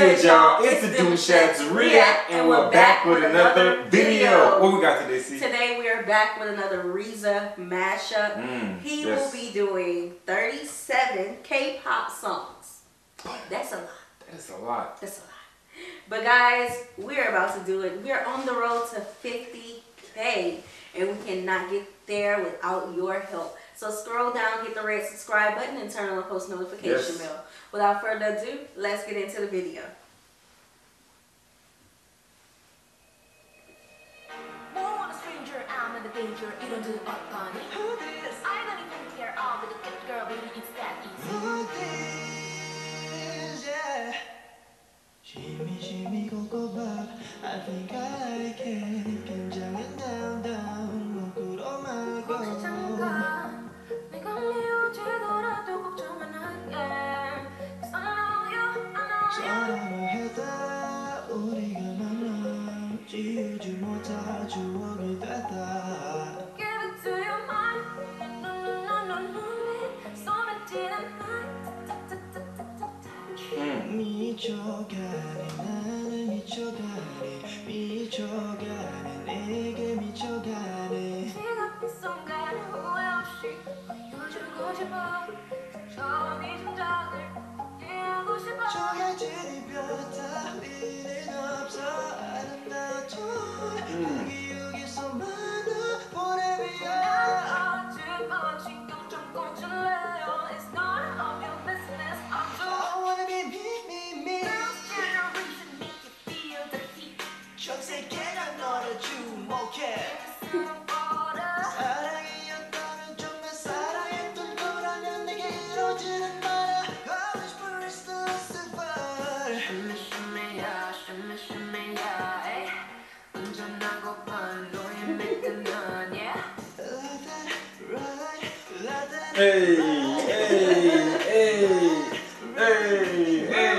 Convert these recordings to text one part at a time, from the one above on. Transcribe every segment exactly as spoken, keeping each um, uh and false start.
good, y'all? It's, it's the Demouchets React, and we're back with another video. What we got today, C? Today we are back with another Reza mashup. Mm, he yes. will be doing thirty-seven K-pop songs. That's a lot. That's a lot. That's a lot. But guys, we're about to do it. We're on the road to fifty K, and we cannot get there without your help. So scroll down, hit the red subscribe button, and turn on the post notification yes. bell. Without further ado, let's get into the video. More on a stranger, I'm not a danger, you don't do it up on me. Who this? I don't even care, all but a good girl, baby, it's that easy. Who this? Yeah. Shimmy, shimmy, go, go, bop, I think I like it. 긴장은 down, down, 못 끌어막아. 사랑해다 우리가 만나 지우지 못할 추억이 됐다. Give it to your mind. No no no no no. 손에 쥐는 날. 미쳐가네 나는 미쳐가네 미쳐가네 내게 미쳐가네. 지금 이 순간 후회 없이 보여주고 싶어. 처음 이 심장을 깨우고 싶어. Hey, hey, hey, hey, hey.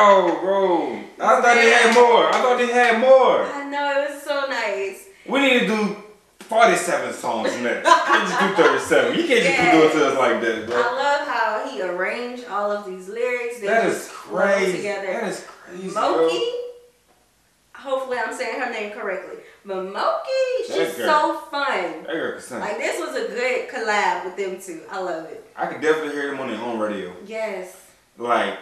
Oh, bro. I thought they had more. I thought they had more. I know. It was so nice. We need to do forty-seven songs next. You can't just do thirty-seven. You can't just yeah. do it to us like that, bro. I love how he arranged all of these lyrics. They that is crazy. Together. That is crazy, MOCHI. Hopefully I'm saying her name correctly. But MOCHI, she's so fun. That girl can sing. Like, this was a good collab with them two. I love it. I could definitely hear them on their own radio. Yes. Like...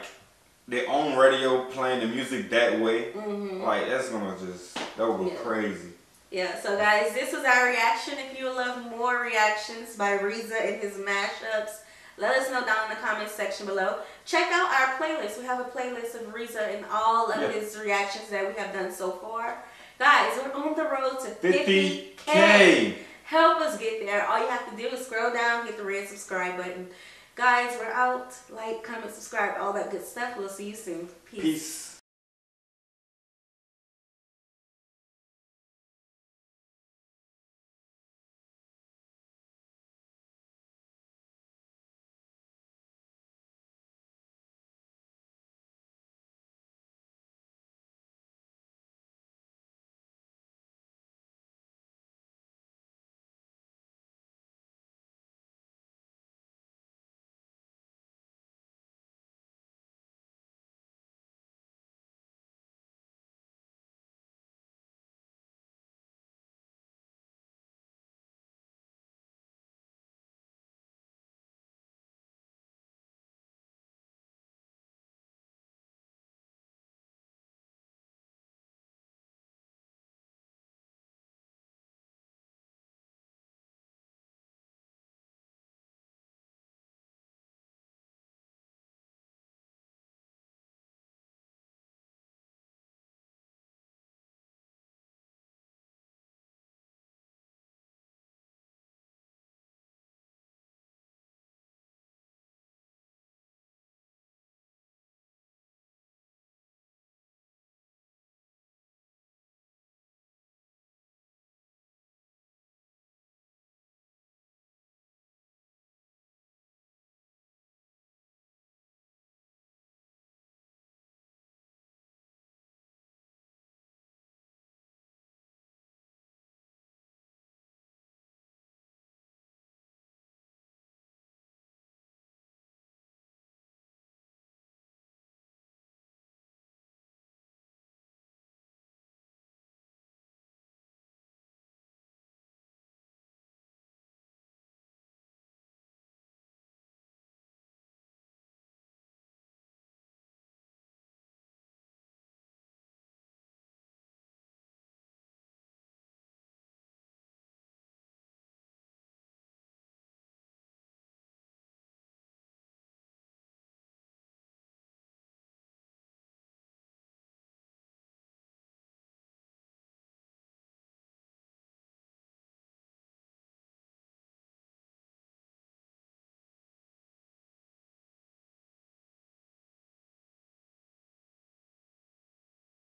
their own radio playing the music that way, mm-hmm. like that's gonna just that would go yeah. crazy. Yeah, so guys, this was our reaction. If you love more reactions by Reza and his mashups, let us know down in the comments section below. Check out our playlist. We have a playlist of Reza and all of yeah. his reactions that we have done so far. Guys, we're on the road to fifty K. Help us get there. All you have to do is scroll down, hit the red subscribe button. Guys, we're out. Like, comment, subscribe, all that good stuff. We'll see you soon. Peace. Peace.